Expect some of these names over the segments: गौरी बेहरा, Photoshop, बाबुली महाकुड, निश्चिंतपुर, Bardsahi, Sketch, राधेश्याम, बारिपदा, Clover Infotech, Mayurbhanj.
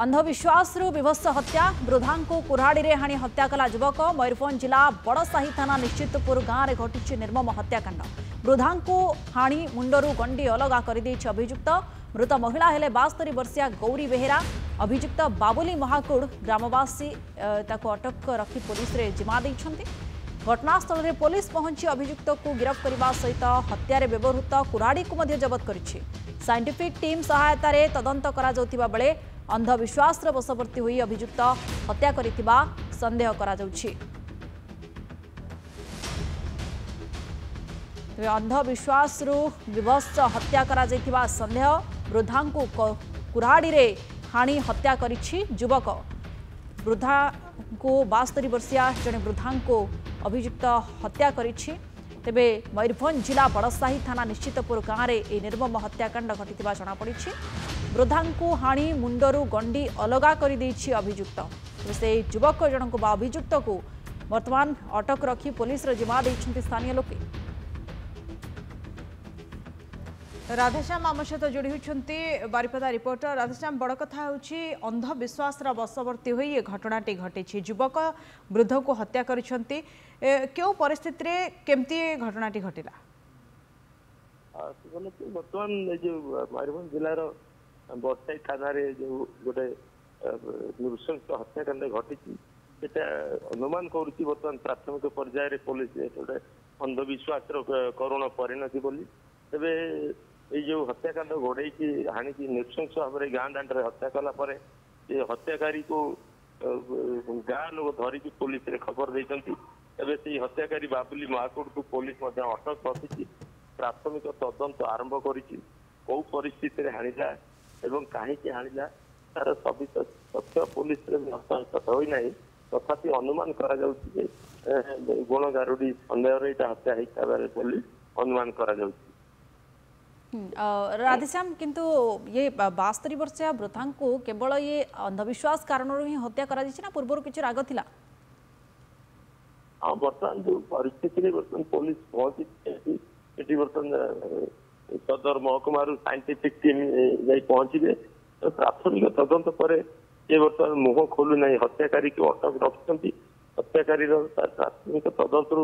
अंधविश्वासरू विभत्स हत्या वृद्धांको कुराड़ी रे हाणी हत्या कला युवक। मयूरभंज जिला बड़साही थाना निश्चिंतपुर गांव घटी निर्मम हत्याकांड। वृद्धांको हाणी मुंडरू गंडी अलगा कर अभियुक्त। मृत महिला हेले 62 वर्षीय गौरी बेहरा। अभियुक्त बाबुली महाकुड। ग्रामवासी अटक रखी पुलिस रे जिम्मा देइछन्ति। घटनास्थल में पुलिस पहुंची अभियुक्त को गिरफ्त करने सहित हत्यारे व्यवहृत कुराड़ी को जबत करिछि। साइंटिफिक टीम सहायतार तदंत करा बेले अंधविश्वास वशवर्ती होई अभियुक्त हत्या करिथिबा संदेह करा जाउछि। अंधविश्वास विभत्स हत्या करा संदेह। वृद्धा को कुराड़ी रे हाणी हत्या करिछि युवक। वृद्धा को 62 वर्षिया जड़े वृद्धा को अभियुक्त हत्या करिछि। तेबे मयूरभंज जिला बड़साही थाना निश्चिंतपुर गांव रे ए निर्मम हत्याकांड घटिथिबा जणा पड़िछि। वृद्धा को हाणी मुंडरू गंडी अलगा कर अभियुक्त। से युवक जणक बा अभियुक्त को वर्तमान अटक रखी पुलिस रे जिम्मा देइछन्ति स्थानीय लोके। राधेश्याम आम सहित जोड़ी होती बारिपदा रिपोर्टर राधेश्याम। बड़ कथा अंधविश्वास वशवर्ती हुई ये घटनाटी घटी। युवक वृद्ध को हत्या कर क्यों परिस्थिति रे केमती घटनाटी घटला? बर्तमान मयूरभंज जिलार बड़साही थाना जो गोटे नृशंस हत्याकांड घटी अनुमान करुची। बर्तमान प्राथमिक पर्यायर पुलिस गोटे अंधविश्वास करुण परिणति बोली तेरे ये हत्याकांड घोड़े की हाणी की नृशंस भाव में गाँ दांड हत्या कलापर ये हत्याकारी को गाँ लोग धरिकी पुलिस खबर देती। तेज से हत्याकारी बाबुली महाकुड को पुलिस अटक रखी प्राथमिक तदंत आरंभ कर परिस्थिति हाणिला एवं कहीं हाणिला तार सभी तथ्य पुलिस होना तथापि अनुमान कर गुण गारुडी सन्देह यहाँ हत्या हिसाब से अनुमान कर। राधेश्याम किंतु ये 62 वर्षीय वृद्धा को केवल ये अंधविश्वास कारण ही हत्या करा ना पूर्व कि राग था? हाँ बर्तमान जो परिस्थिति पुलिस पहुंची सदर महकुमार साइंटिफिक टीम पहुंचे तो प्राथमिक तदंत पर ये बर्तमान मुह खोलुना हत्याकारी को अटक रखिंट। हत्याकारी प्राथमिक तदंत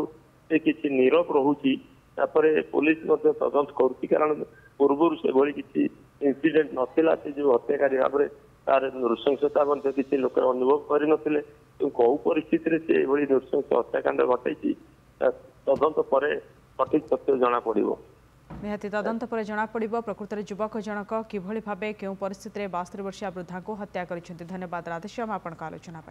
से किसी नीरव रोचे पुलिस तदंत कर पूर्व से इंसिडेंट नाला जो हत्याकारी भाव में तार नृशंसता किसी लोक अनुभव करते कौ परिस्थिति से नृशंस हत्याकांड घटाई तदंत पर सठिक तथ्य जना पड़ निहती तदंत पर जना पड़ प्रकृत में युवक जनक किभ भाव क्यों परिस्थिति 62 वर्षीय वृद्धा को हत्या कर। धन्यवाद राधेश्याम आपंक आलोचना।